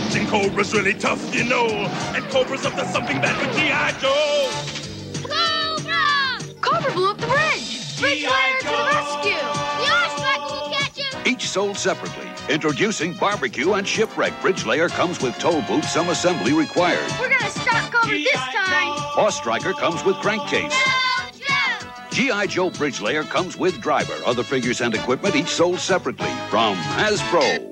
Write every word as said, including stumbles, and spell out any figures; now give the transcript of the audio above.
Catching Cobra's really tough, you know. And Cobra's up to something bad with G I Joe. Cobra! Cobra blew up the bridge. Bridge Layer to the rescue. Yes, Striker, we'll catch him. Each sold separately. Introducing Barbecue and Shipwreck. Bridge Layer comes with Tollbooth, some assembly required. We're gonna stop Cobra this time. A W E. Striker comes with Crankcase. No! G I Joe Bridge Layer comes with driver, other figures and equipment, each sold separately from Hasbro.